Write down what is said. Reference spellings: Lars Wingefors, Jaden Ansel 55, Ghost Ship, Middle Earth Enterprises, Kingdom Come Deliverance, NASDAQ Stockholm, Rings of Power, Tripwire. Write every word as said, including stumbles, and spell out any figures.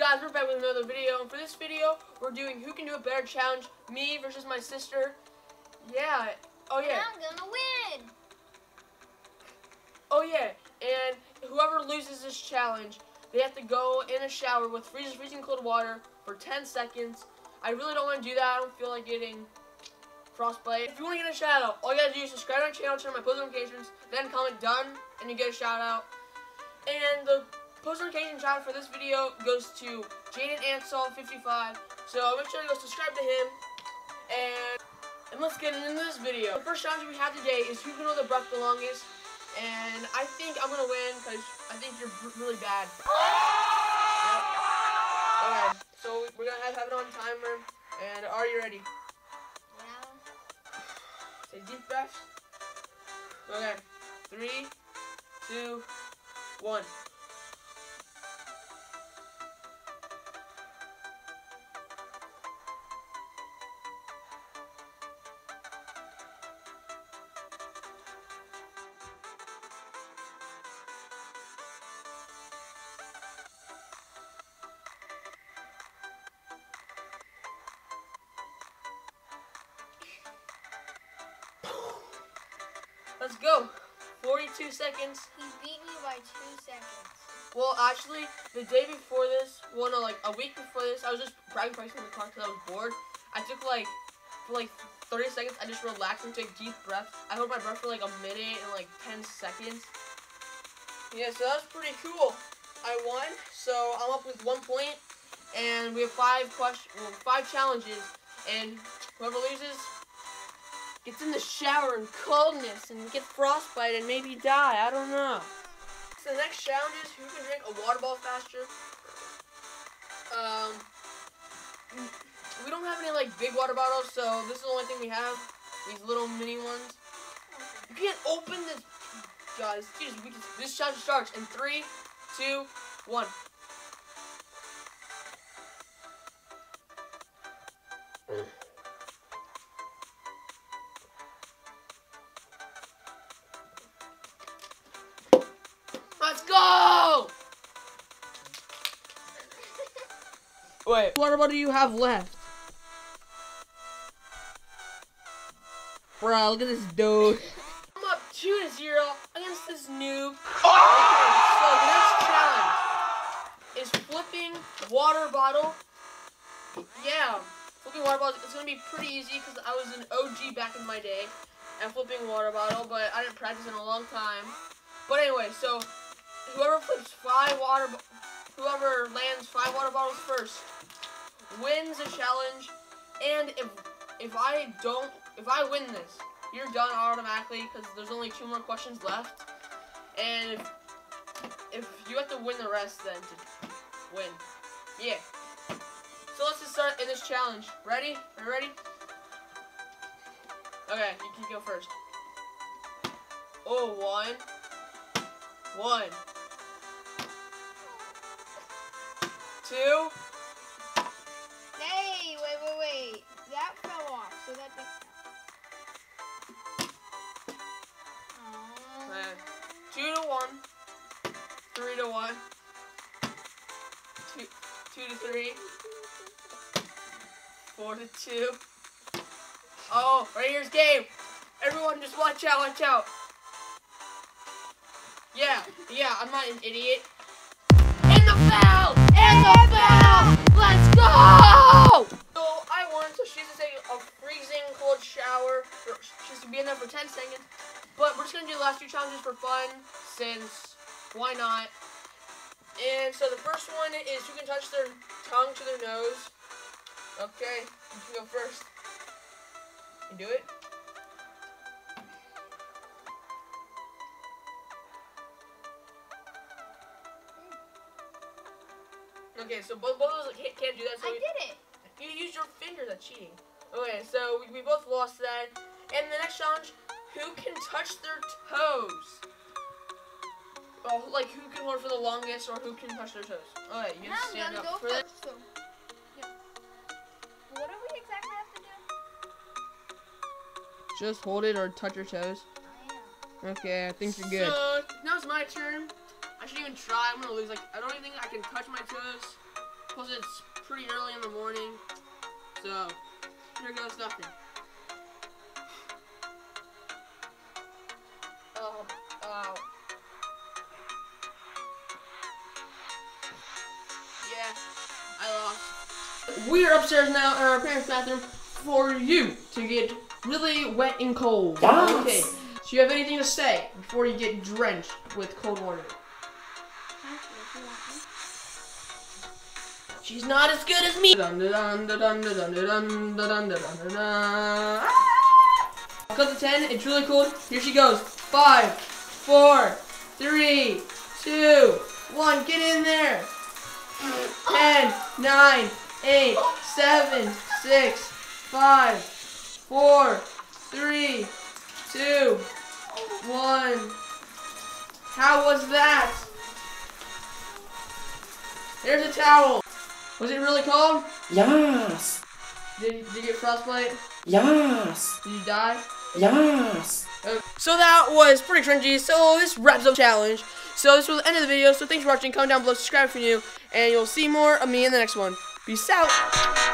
guys, we're back with another video, and for this video, we're doing Who Can Do It Better Challenge, me versus my sister. Yeah, oh yeah. And I'm gonna win! Oh yeah, and whoever loses this challenge, they have to go in a shower with freezing, freezing cold water for ten seconds. I really don't want to do that, I don't feel like getting frostbite. If you want to get a shout out, all you gotta do is subscribe to my channel, turn on my post notifications, then comment done, and you get a shout out. And the post notification shout out for this video goes to Jaden Ansel fifty-five. So make sure you go subscribe to him. And, and let's get into this video. The first challenge we have today is who can hold the breath the longest. And I think I'm gonna win because I think you're really bad. Yep. Okay, so we're gonna have, have it on timer. And are you ready? Yeah. Take deep breaths. Okay. Three, two, one. Let's go. forty-two seconds. He beat me by two seconds. Well, actually, the day before this, well, no, like a week before this, I was just bragging practicing the clock because I was bored. I took like, for like thirty seconds, I just relaxed and took deep breaths. I held my breath for like a minute and like ten seconds. Yeah, so that was pretty cool. I won, so I'm up with one point, and we have five questions, well, five challenges, and whoever loses gets in the shower and coldness and get frostbite and maybe die. I don't know. So the next challenge is who can drink a water bottle faster. Um, we don't have any like big water bottles, so this is the only thing we have. These little mini ones. You can't open this, guys. Jeez, we can, this challenge starts in three, two, one. Let's go! Wait, what about do you have left? Bruh, look at this dude. I'm up two to zero against this noob. Oh! Okay, so the next challenge is flipping water bottle. Yeah, flipping water bottle. It's gonna be pretty easy because I was an O G back in my day at flipping water bottle, but I didn't practice in a long time. But anyway, so. Whoever flips five water, whoever lands five water bottles first, wins the challenge. And if if I don't, if I win this, you're done automatically because there's only two more questions left. And if, if you have to win the rest, then to win, yeah. So let's just start in this challenge. Ready? Are you ready? Okay, you can go first. Oh, one, one. Two. Hey, wait, wait, wait. That fell off, so that didn't count. Okay. Two to one. Three to one. Two, two to three. Four to two. Oh, right here's game. Everyone just watch out, watch out. Yeah, yeah, I'm not an idiot. In the foul! In the foul! Let's go! So I won, so she's gonna take a freezing cold shower. She's gonna be in there for ten seconds. But we're just gonna do the last two challenges for fun, since why not? And so the first one is who can touch their tongue to their nose. Okay, you can go first. You do it. Okay, so both, both of us can't, can't do that. So I we, did it. You used your finger. That's cheating. Okay, so we, we both lost that. And the next challenge, who can touch their toes? Oh, like who can hold for the longest, or who can touch their toes? Okay, you have to stand up go for that. So, yeah. What do we exactly have to do? Just hold it or touch your toes. Oh, yeah. Okay, I think you're good. So now it's my turn. I shouldn't even try. I'm gonna lose. Like I don't even think I can touch my toes. Plus it's pretty early in the morning, so here goes nothing. Oh, oh. Yeah, I lost. We're upstairs now in our parents' bathroom for you to get really wet and cold. Yes. Okay. Do you have anything to say before you get drenched with cold water? She's not as good as me. Count to ten, it's really cold. Here she goes. Five, four, three, two, one. Get in there. Ten, nine, eight, seven, six, five, four, three, two, one. How was that? There's a towel. Was it really cold? Yes. Did, did you get frostbite? Yes. Did you die? Yes. Okay. So that was pretty cringy. So this wraps up the challenge. So this was the end of the video. So thanks for watching. Comment down below, subscribe if you're new, and you'll see more of me in the next one. Peace out.